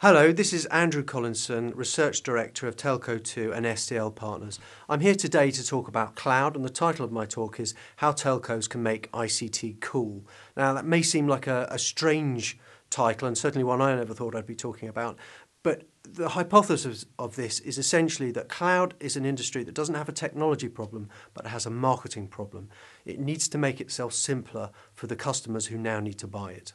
Hello, this is Andrew Collinson, Research Director of Telco2 and STL Partners. I'm here today to talk about cloud, and the title of my talk is How Telcos Can Make ICT Cool. Now, that may seem like a strange title, and certainly one I never thought I'd be talking about, but the hypothesis of this is essentially that cloud is an industry that doesn't have a technology problem, but has a marketing problem. It needs to make itself simpler for the customers who now need to buy it.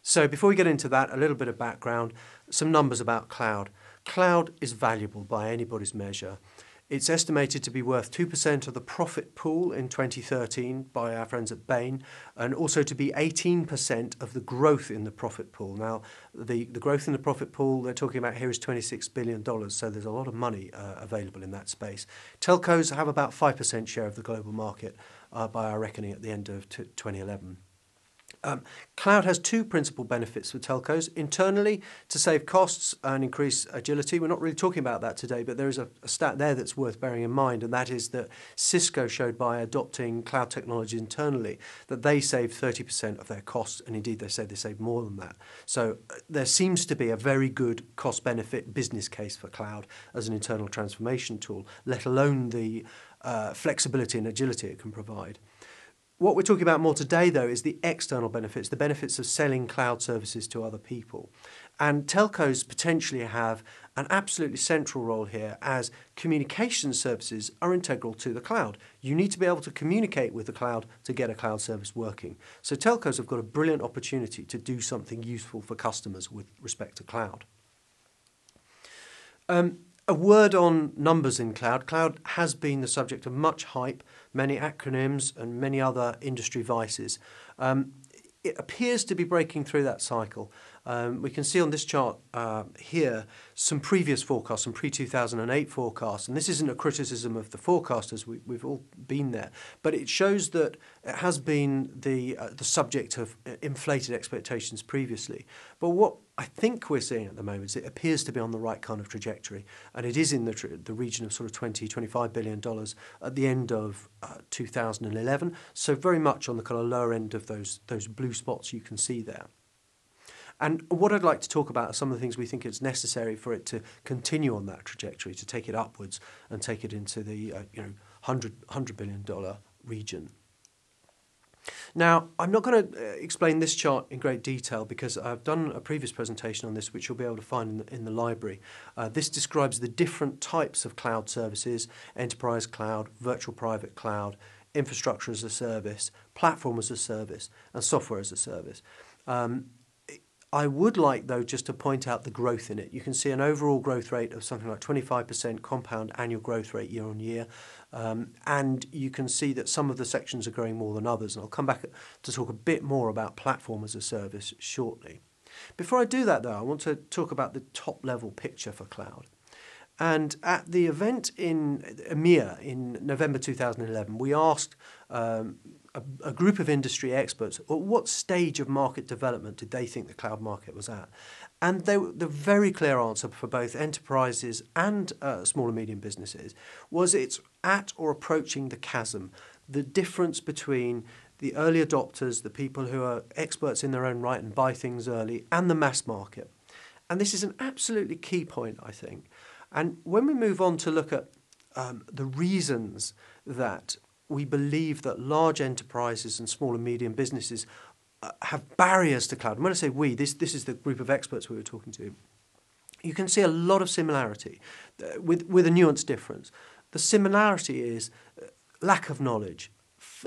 So before we get into that, a little bit of background, some numbers about cloud. Cloud is valuable by anybody's measure. It's estimated to be worth 2% of the profit pool in 2013 by our friends at Bain, and also to be 18% of the growth in the profit pool. Now, the growth in the profit pool they're talking about here is $26 billion, so there's a lot of money available in that space. Telcos have about 5% share of the global market by our reckoning at the end of 2011. Cloud has two principal benefits for telcos. Internally, to save costs and increase agility. We're not really talking about that today, but there is a stat there that's worth bearing in mind, and that is that Cisco showed by adopting cloud technology internally that they saved 30% of their costs, and indeed they say they saved more than that. So there seems to be a very good cost-benefit business case for cloud as an internal transformation tool, let alone the flexibility and agility it can provide. What we're talking about more today, though, is the external benefits, the benefits of selling cloud services to other people. And telcos potentially have an absolutely central role here, as communication services are integral to the cloud. You need to be able to communicate with the cloud to get a cloud service working. So telcos have got a brilliant opportunity to do something useful for customers with respect to cloud. A word on numbers in cloud. Cloud has been the subject of much hype, many acronyms and many other industry vices. It appears to be breaking through that cycle. We can see on this chart here some previous forecasts, some pre-2008 forecasts, and this isn't a criticism of the forecasters, we've all been there, but it shows that it has been the subject of inflated expectations previously. But what I think we're seeing at the moment is it appears to be on the right kind of trajectory, and it is in the region of sort of $20–25 billion at the end of 2011, so very much on the kind of lower end of those blue spots you can see there. And what I'd like to talk about are some of the things we think is necessary for it to continue on that trajectory, to take it upwards and take it into the $100 billion region. Now, I'm not going to explain this chart in great detail because I've done a previous presentation on this, which you'll be able to find in the library. This describes the different types of cloud services: enterprise cloud, virtual private cloud, infrastructure as a service, platform as a service, and software as a service. I would like, though, just to point out the growth in it. You can see an overall growth rate of something like 25% compound annual growth rate year on year. And you can see that some of the sections are growing more than others. And I'll come back to talk a bit more about platform as a service shortly. Before I do that, though, I want to talk about the top level picture for cloud. And at the event in EMEA in November 2011, we asked a group of industry experts at what stage of market development did they think the cloud market was at. And the very clear answer for both enterprises and small and medium businesses was it's at or approaching the chasm, the difference between the early adopters, the people who are experts in their own right and buy things early, and the mass market. And this is an absolutely key point, I think. And when we move on to look at the reasons that we believe that large enterprises and small and medium businesses have barriers to cloud, and when I say we, this is the group of experts we were talking to, you can see a lot of similarity with a nuanced difference. The similarity is lack of knowledge,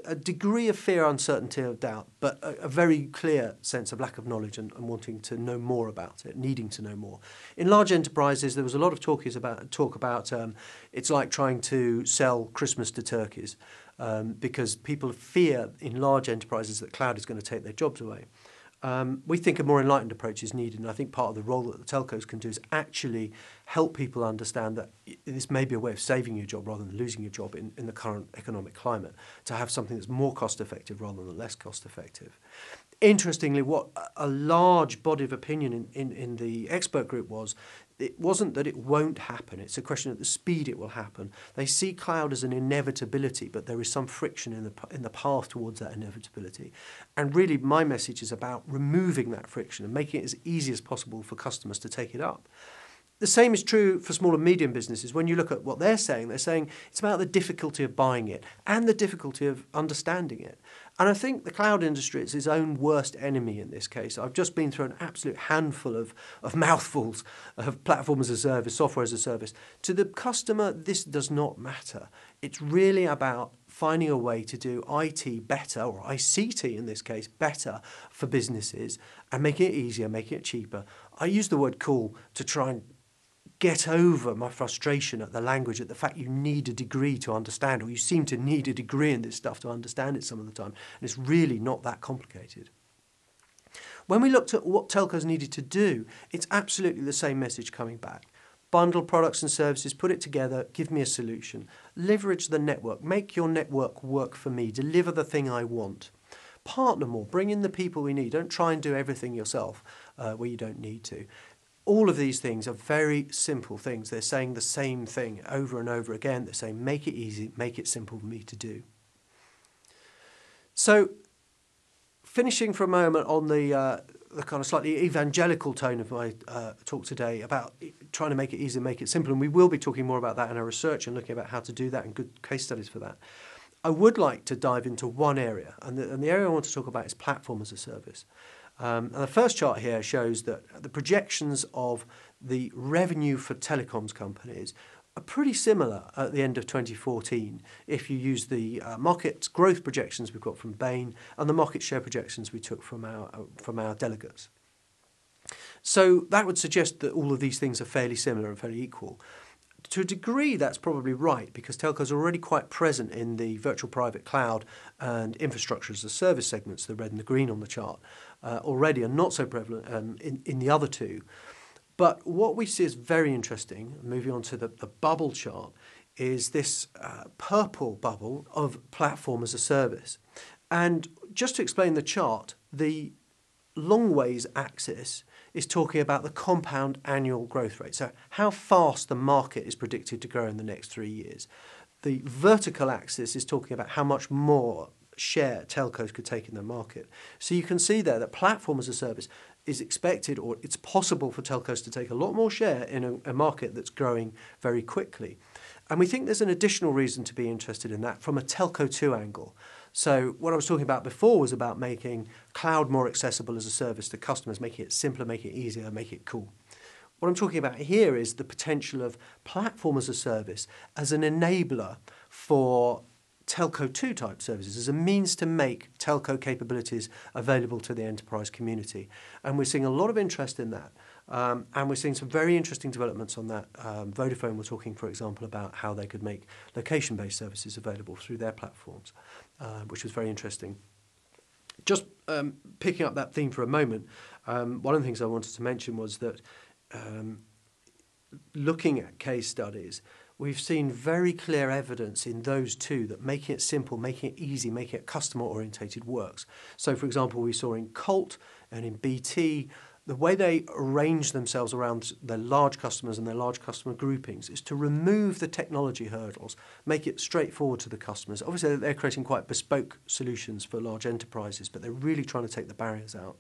a degree of fear, uncertainty, or doubt, but a very clear sense of lack of knowledge and wanting to know more about it, needing to know more. In large enterprises, there was a lot of talk about it's like trying to sell Christmas to turkeys, because people fear in large enterprises that cloud is going to take their jobs away. We think a more enlightened approach is needed, and I think part of the role that the telcos can do is actually help people understand that this may be a way of saving your job rather than losing your job in the current economic climate, to have something that's more cost-effective rather than less cost-effective. Interestingly, what a large body of opinion in the expert group was it wasn't that it won't happen, it's a question of the speed it will happen. They see cloud as an inevitability, but there is some friction in the path towards that inevitability. And really my message is about removing that friction and making it as easy as possible for customers to take it up. The same is true for small and medium businesses. When you look at what they're saying it's about the difficulty of buying it and the difficulty of understanding it. And I think the cloud industry is its own worst enemy in this case. I've just been through an absolute handful of mouthfuls of platform as a service, software as a service. To the customer, this does not matter. It's really about finding a way to do IT better, or ICT in this case, better for businesses and making it easier, making it cheaper. I use the word cool to try and get over my frustration at the language, at the fact you need a degree to understand, or you seem to need a degree in this stuff to understand it some of the time, and it's really not that complicated. When we looked at what telcos needed to do, it's absolutely the same message coming back. Bundle products and services, put it together, give me a solution. Leverage the network, make your network work for me, deliver the thing I want. Partner more, bring in the people we need, don't try and do everything yourself where you don't need to. All of these things are very simple things. They're saying the same thing over and over again. They're saying, make it easy, make it simple for me to do. So, finishing for a moment on the kind of slightly evangelical tone of my talk today about trying to make it easy, make it simple, and we will be talking more about that in our research and looking about how to do that and good case studies for that. I would like to dive into one area, and the area I want to talk about is platform as a service. And the first chart here shows that the projections of the revenue for telecoms companies are pretty similar at the end of 2014 if you use the market growth projections we've got from Bain and the market share projections we took from our delegates. So that would suggest that all of these things are fairly similar and fairly equal. To a degree, that's probably right, because telcos are already quite present in the virtual private cloud and infrastructure as a service segments, the red and the green on the chart, already are not so prevalent in the other two. But what we see is very interesting, moving on to the bubble chart, is this purple bubble of platform as a service. And just to explain the chart, the long ways axis is talking about the compound annual growth rate, so how fast the market is predicted to grow in the next 3 years. The vertical axis is talking about how much more share telcos could take in the market. So you can see there that platform as a service is expected, or it's possible for telcos to take a lot more share in a market that's growing very quickly. And we think there's an additional reason to be interested in that from a Telco2 angle. So what I was talking about before was about making cloud more accessible as a service to customers, making it simpler, making it easier, making it cool. What I'm talking about here is the potential of platform as a service as an enabler for Telco2 type services, as a means to make telco capabilities available to the enterprise community. And we're seeing a lot of interest in that. And we're seeing some very interesting developments on that. Vodafone were talking, for example, about how they could make location-based services available through their platforms, which was very interesting. Just picking up that theme for a moment, one of the things I wanted to mention was that looking at case studies, we've seen very clear evidence in those two that making it simple, making it easy, making it customer-orientated works. So, for example, we saw in Colt and in BT, the way they arrange themselves around their large customers and their large customer groupings is to remove the technology hurdles, make it straightforward to the customers. Obviously, they're creating quite bespoke solutions for large enterprises, but they're really trying to take the barriers out.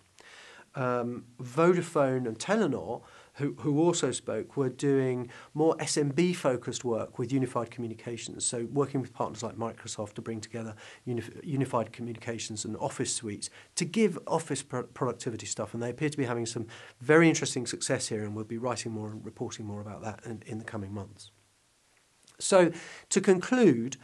Vodafone and Telenor, who also spoke, were doing more SMB-focused work with unified communications, so working with partners like Microsoft to bring together unified communications and office suites to give office productivity stuff, and they appear to be having some very interesting success here, and we'll be writing more and reporting more about that in the coming months. So, to conclude,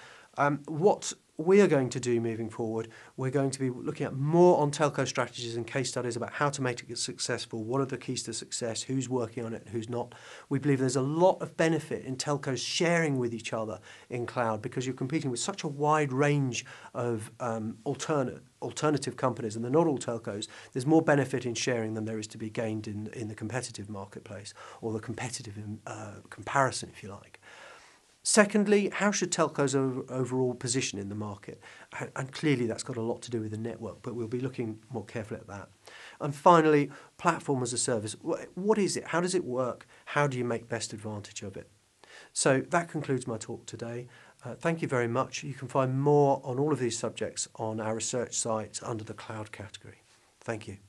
what we are going to do moving forward, we're going to be looking at more on telco strategies and case studies about how to make it successful, what are the keys to success, who's working on it, who's not. We believe there's a lot of benefit in telcos sharing with each other in cloud because you're competing with such a wide range of alternative companies, and they're not all telcos. There's more benefit in sharing than there is to be gained in the competitive marketplace, or the competitive comparison, if you like. Secondly, how should telcos overall position in the market? And clearly that's got a lot to do with the network, but we'll be looking more carefully at that. And finally, platform as a service. What is it? How does it work? How do you make best advantage of it? So that concludes my talk today. Thank you very much. You can find more on all of these subjects on our research sites under the cloud category. Thank you.